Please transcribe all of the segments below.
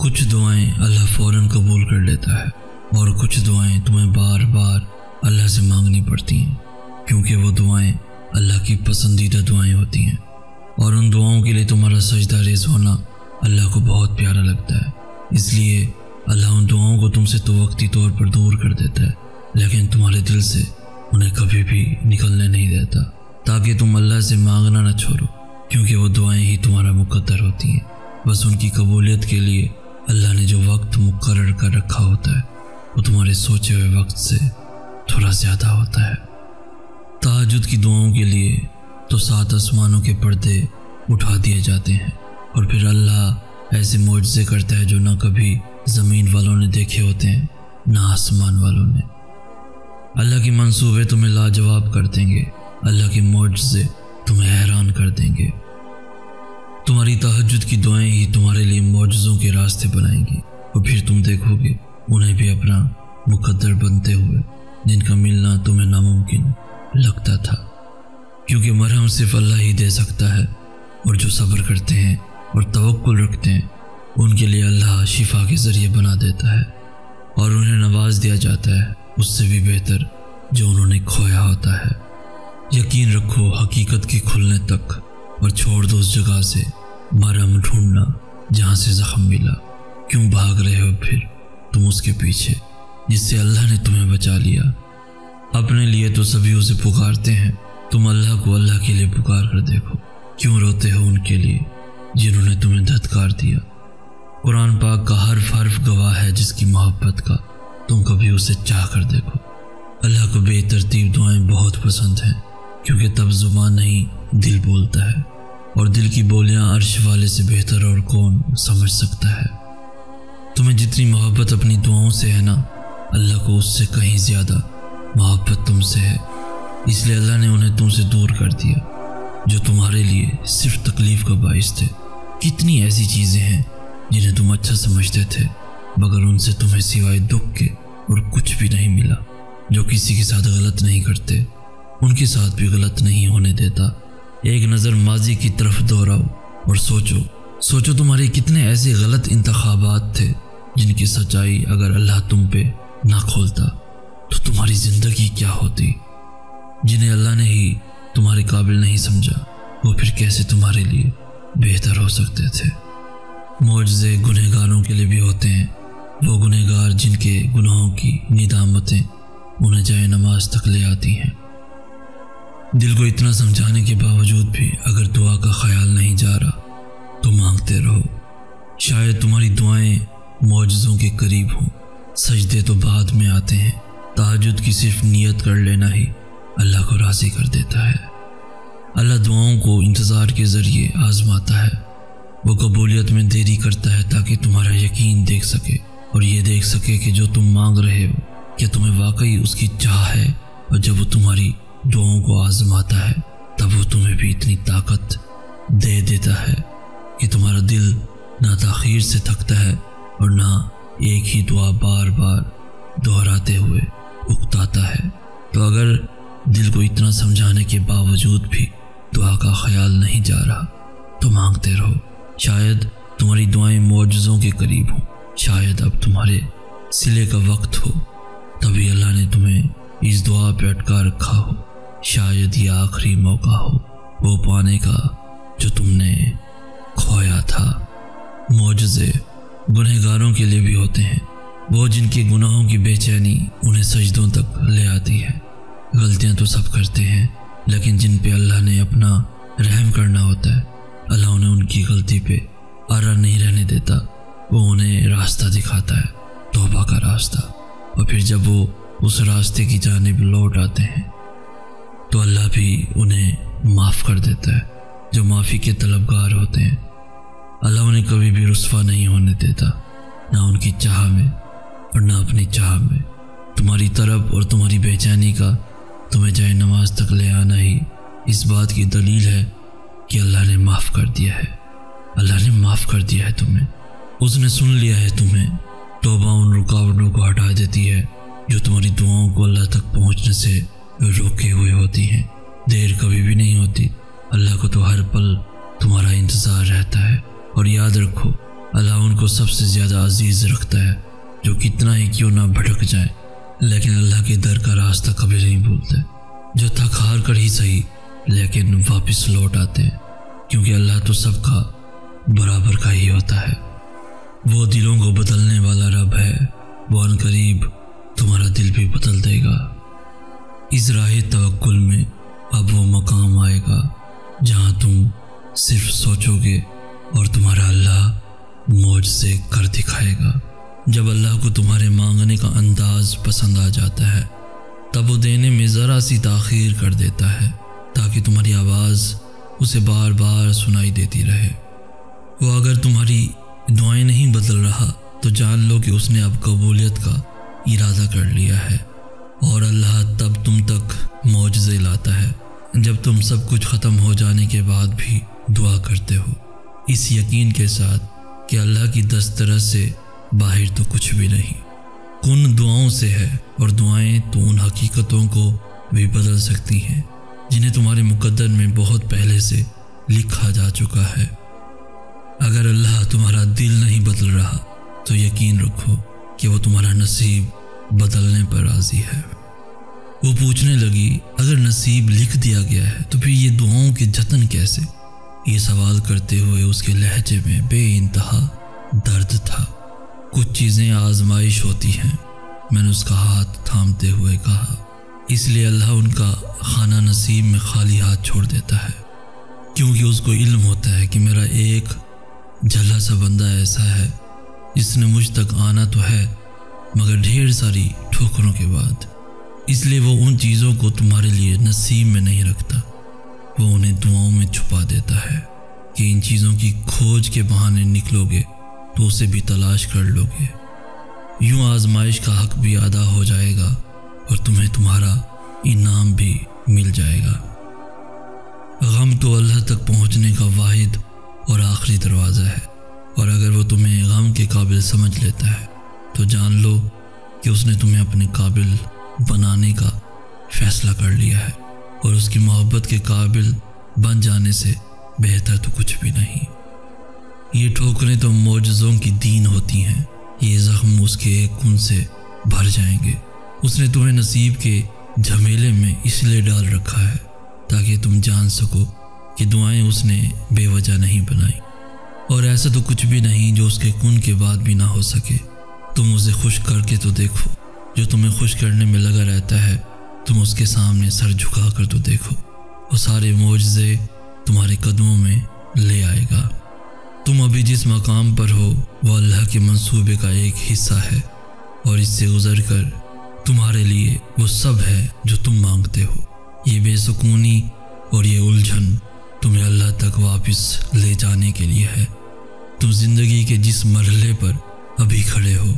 कुछ दुआएं अल्लाह फ़ौरन कबूल कर लेता है और कुछ दुआएं तुम्हें बार बार अल्लाह से मांगनी पड़ती हैं, क्योंकि वो दुआएं अल्लाह की पसंदीदा दुआएं होती हैं और उन दुआओं के लिए तुम्हारा सजदा रेज़ होना अल्लाह को बहुत प्यारा लगता है। इसलिए अल्लाह उन दुआओं को तुमसे तो वक्ती तौर पर दूर कर देता है, लेकिन तुम्हारे दिल से उन्हें कभी भी निकलने नहीं देता, ताकि तुम अल्लाह से मांगना ना छोड़ो, क्योंकि वो दुआएं ही तुम्हारा मुकद्दर होती हैं। बस उनकी कबूलियत के लिए अल्लाह ने जो वक्त मुकर्रर कर रखा होता है वो तुम्हारे सोचे हुए वक्त से थोड़ा ज़्यादा होता है। तहज्जुद की दुआओं के लिए तो 7 आसमानों के पर्दे उठा दिए जाते हैं और फिर अल्लाह ऐसे मुआजज़े करता है जो ना कभी ज़मीन वालों ने देखे होते हैं ना आसमान वालों ने। अल्लाह के मंसूबे तुम्हें लाजवाब कर देंगे, अल्लाह के मुआजज़े तुम्हें हैरान कर देंगे। तुम्हारी तहज्जुद की दुआएं ही तुम्हारे लिए मुआजज़ों के रास्ते बनाएंगी और फिर तुम देखोगे उन्हें भी अपना मुकद्दर बनते हुए, जिनका मिलना तुम्हें नामुमकिन लगता था, क्योंकि मरहम सिर्फ अल्लाह ही दे सकता है। और जो सब्र करते हैं और तवक्कुल रखते हैं उनके लिए अल्लाह शिफा के ज़रिए बना देता है और उन्हें नवाज़ दिया जाता है उससे भी बेहतर जो उन्होंने खोया होता है। यकीन रखो हकीकत के खुलने तक और छोड़ दो उस जगह से मरहम ढूंढना जहाँ से ज़ख्म मिला। क्यों भाग रहे हो फिर तुम उसके पीछे जिससे अल्लाह ने तुम्हें बचा लिया? अपने लिए तो सभी उसे पुकारते हैं, तुम अल्लाह को अल्लाह के लिए पुकार कर देखो। क्यों रोते हो उनके लिए जिन्होंने तुम्हें धत्कार दिया? कुरान पाक का हर्फ हर्फ गवाह है जिसकी मोहब्बत का, तुम कभी उसे चाह कर देखो। अल्लाह को बेतरतीब दुआएं बहुत पसंद हैं, क्योंकि तब जुबान नहीं दिल बोलता है और दिल की बोलियां अर्श वाले से बेहतर और कौन समझ सकता है। तुम्हें जितनी मोहब्बत अपनी दुआओं से है ना, अल्लाह को उससे कहीं ज़्यादा मोहब्बत तुमसे है। इसलिए अल्लाह ने उन्हें तुमसे दूर कर दिया जो तुम्हारे लिए सिर्फ तकलीफ़ का बायस थे। कितनी ऐसी चीज़ें हैं जिन्हें तुम अच्छा समझते थे मगर उनसे तुम्हें सिवाय दुख के और कुछ भी नहीं मिला। जो किसी के साथ गलत नहीं करते उनके साथ भी गलत नहीं होने देता। एक नज़र माजी की तरफ दोहराओ और सोचो तुम्हारे कितने ऐसे गलत इंतखाबात थे जिनकी सच्चाई अगर अल्लाह तुम पे ना खोलता तो तुम्हारी ज़िंदगी क्या होती। जिन्हें अल्लाह ने ही तुम्हारे काबिल नहीं समझा वो फिर कैसे तुम्हारे लिए बेहतर हो सकते थे। मुआजज़े गुनहगारों के लिए भी होते हैं, वो गुनहगार जिनके गुनाहों की निदामतें उन्हें जाए नमाज तक ले आती हैं। दिल को इतना समझाने के बावजूद भी अगर दुआ का ख्याल नहीं जा रहा तो मांगते रहो। शायद तुम्हारी दुआएं मुआजज़ों के करीब हों। सजदे तो बाद में आते हैं, तहज्जुद की सिर्फ नियत कर लेना ही अल्लाह को राज़ी कर देता है। अल्लाह दुआओं को इंतज़ार के ज़रिए आजमाता है, वो कबूलियत में देरी करता है ताकि तुम्हारा यकीन देख सके और ये देख सके कि जो तुम मांग रहे हो क्या तुम्हें वाकई उसकी चाह है। और जब वो तुम्हारी दुआओं को आजमाता है तब वो तुम्हें भी इतनी ताकत दे देता है कि तुम्हारा दिल ना ताखीर से थकता है और ना एक ही दुआ बार बार दोहराते हुए उकताता है। तो अगर दिल को इतना समझाने के बावजूद भी दुआ का ख्याल नहीं जा रहा तो मांगते रहो। शायद तुम्हारी दुआएं मुआजज़ों के करीब हों, शायद अब तुम्हारे सिले का वक्त हो, तभी अल्लाह ने तुम्हें इस दुआ पर अटका रखा हो। शायद ये आखिरी मौका हो वो पाने का जो तुमने खोया था। मुआजज़े गुनहगारों के लिए भी होते हैं, वो जिनके गुनाहों की बेचैनी उन्हें सजदों तक ले आती है। गलतियां तो सब करते हैं, लेकिन जिन पे अल्लाह ने अपना रहम करना होता है अल्लाह उन्हें उनकी गलती पे आरा नहीं रहने देता, वो उन्हें रास्ता दिखाता है, तौबा का रास्ता। और फिर जब वो उस रास्ते की जानिब लौट आते हैं तो अल्लाह भी उन्हें माफ़ कर देता है। जो माफ़ी के तलबगार होते हैं अल्लाह उन्हें कभी भी रुस्वा नहीं होने देता, ना उनकी चाह में और ना अपनी चाह में। तुम्हारी तरफ और तुम्हारी बेचैनी का तुम्हें जाए नमाज तक ले आना ही इस बात की दलील है कि अल्लाह ने माफ़ कर दिया है। अल्लाह ने माफ़ कर दिया है तुम्हें, उसने सुन लिया है तुम्हें। तौबा उन रुकावटों को हटा देती है जो तुम्हारी दुआओं को अल्लाह तक पहुँचने से रोके हुए होती हैं। देर कभी भी नहीं होती, अल्लाह को तो हर पल तुम्हारा इंतज़ार रहता है। और याद रखो अल्लाह उनको सबसे ज़्यादा अजीज़ रखता है जो कितना ही क्यों ना भटक जाए, लेकिन अल्लाह के दर का रास्ता कभी नहीं भूलते, जो थक हार कर ही सही लेकिन वापस लौट आते हैं, क्योंकि अल्लाह तो सबका बराबर का ही होता है। वो दिलों को बदलने वाला रब है, वो अनकरीब तुम्हारा दिल भी बदल देगा। इस राह तवक्कुल में अब वो मकाम आएगा जहाँ तुम सिर्फ सोचोगे और तुम्हारा अल्लाह मौजज़े कर दिखाएगा। जब अल्लाह को तुम्हारे मांगने का अंदाज़ पसंद आ जाता है तब वो देने में ज़रा सी ताख़ीर कर देता है ताकि तुम्हारी आवाज़ उसे बार बार सुनाई देती रहे। वो अगर तुम्हारी दुआएं नहीं बदल रहा तो जान लो कि उसने अब कबूलियत का इरादा कर लिया है। और अल्लाह तब तुम तक मौजज़े लाता है जब तुम सब कुछ ख़त्म हो जाने के बाद भी दुआ करते हो, इस यकीन के साथ कि अल्लाह की दस्तरस से बाहर तो कुछ भी नहीं। कुन दुआओं से है और दुआएं तो उन हकीकतों को भी बदल सकती हैं जिन्हें तुम्हारे मुकद्दर में बहुत पहले से लिखा जा चुका है। अगर अल्लाह तुम्हारा दिल नहीं बदल रहा तो यकीन रखो कि वो तुम्हारा नसीब बदलने पर राजी है। वो पूछने लगी, अगर नसीब लिख दिया गया है तो फिर ये दुआओं के जतन कैसे? ये सवाल करते हुए उसके लहजे में बेइंतहा दर्द था। कुछ चीज़ें आजमाइश होती हैं, मैंने उसका हाथ थामते हुए कहा, इसलिए अल्लाह उनका खाना नसीब में खाली हाथ छोड़ देता है, क्योंकि उसको इल्म होता है कि मेरा एक झल्ला सा बंदा ऐसा है जिसने मुझ तक आना तो है मगर ढेर सारी ठोकरों के बाद। इसलिए वो उन चीज़ों को तुम्हारे लिए नसीब में नहीं रखता, वो उन्हें दुआओं में छुपा देता है कि इन चीज़ों की खोज के बहाने निकलोगे तो उसे भी तलाश कर लोगे। यूं आजमाइश का हक भी अदा हो जाएगा और तुम्हें तुम्हारा इनाम भी मिल जाएगा। गम तो अल्लाह तक पहुंचने का वाहिद और आखिरी दरवाज़ा है, और अगर वो तुम्हें गम के काबिल समझ लेता है तो जान लो कि उसने तुम्हें अपने काबिल बनाने का फैसला कर लिया है, और उसकी मोहब्बत के काबिल बन जाने से बेहतर तो कुछ भी नहीं। ये ठोकरें तो मौजज़ों की दीन होती हैं, ये ज़ख्म उसके एक खून से भर जाएंगे। उसने तुम्हें नसीब के झमेले में इसलिए डाल रखा है ताकि तुम जान सको कि दुआएं उसने बेवजह नहीं बनाई, और ऐसा तो कुछ भी नहीं जो उसके खून के बाद भी ना हो सके। तुम उसे खुश करके तो देखो, जो तुम्हें खुश करने में लगा रहता है तुम उसके सामने सर झुका कर तो देखो, वो सारे मौजज़े तुम्हारे कदमों में ले आएगा। तुम अभी जिस मकाम पर हो वह अल्लाह के मंसूबे का एक हिस्सा है, और इससे गुजर कर तुम्हारे लिए वो सब है जो तुम मांगते हो। ये बेसुकूनी और ये उलझन तुम्हें अल्लाह तक वापस ले जाने के लिए है। तुम जिंदगी के जिस मरहले पर अभी खड़े हो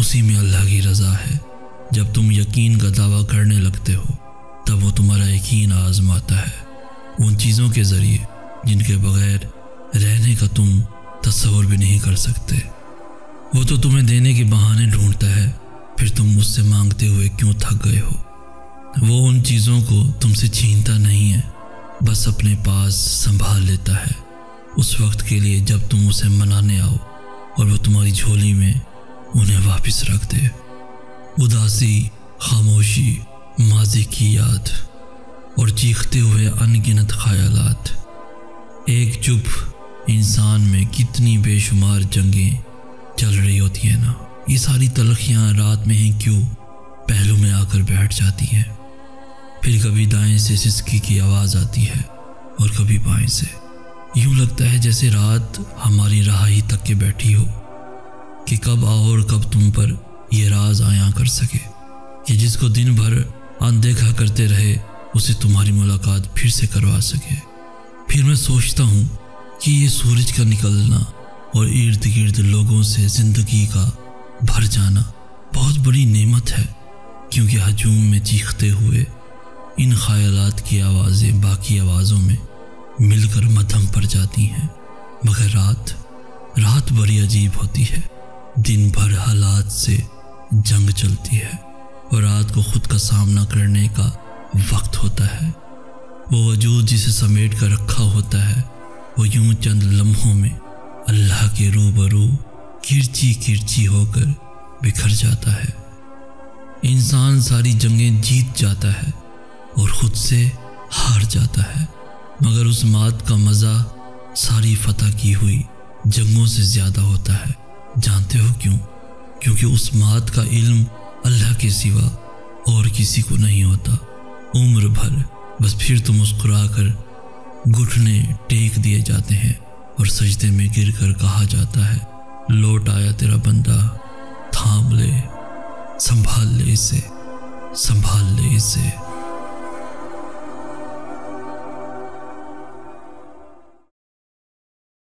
उसी में अल्लाह की रज़ा है। जब तुम यकीन का दावा करने लगते हो तब वो तुम्हारा यकीन आजमाता है उन चीज़ों के ज़रिए जिनके बगैर रहने का तुम तस्वुर भी नहीं कर सकते। वो तो तुम्हें देने के बहाने ढूंढता है, फिर तुम मुझसे मांगते हुए क्यों थक गए हो? वो उन चीज़ों को तुमसे छीनता नहीं है, बस अपने पास संभाल लेता है उस वक्त के लिए जब तुम उसे मनाने आओ और वो तुम्हारी झोली में उन्हें वापस रख दे। उदासी, खामोशी, माजी की याद और चीखते हुए अनगिनत ख्यालात। एक चुप इंसान में कितनी बेशुमार जंगें चल रही होती हैं ना, ये सारी तलखियाँ रात में ही क्यों पहलू में आकर बैठ जाती हैं। फिर कभी दाएं से सिसकी की आवाज़ आती है और कभी बाएं से। यूं लगता है जैसे रात हमारी राह ही तक के बैठी हो कि कब आओ और कब तुम पर यह राज आया कर सके कि जिसको दिन भर अनदेखा करते रहे उसे तुम्हारी मुलाकात फिर से करवा सके। फिर मैं सोचता हूँ कि ये सूरज का निकलना और इर्द गिर्द लोगों से ज़िंदगी का भर जाना बहुत बड़ी नेमत है, क्योंकि हजूम में चीखते हुए इन ख्यालात की आवाज़ें बाकी आवाज़ों में मिलकर मध्यम पर जाती हैं। मगर रात बड़ी अजीब होती है। दिन भर हालात से जंग चलती है और रात को खुद का सामना करने का वक्त होता है। वो वजूद जिसे समेट कर रखा होता है वो यूं चंद लम्हों में अल्लाह के रूबरू किरची किरची होकर बिखर जाता है। इंसान सारी जंगें जीत जाता है और ख़ुद से हार जाता है, मगर उस मात का मज़ा सारी फतह की हुई जंगों से ज़्यादा होता है। जानते हो क्यों? क्योंकि उस मात का इल्म अल्लाह के सिवा और किसी को नहीं होता। उम्र भर बस फिर तो मुस्कुरा कर घुटने टेक दिए जाते हैं और सजदे में गिरकर कहा जाता है, लौट आया तेरा बंदा, थाम ले, संभाल ले इसे, संभाल ले इसे।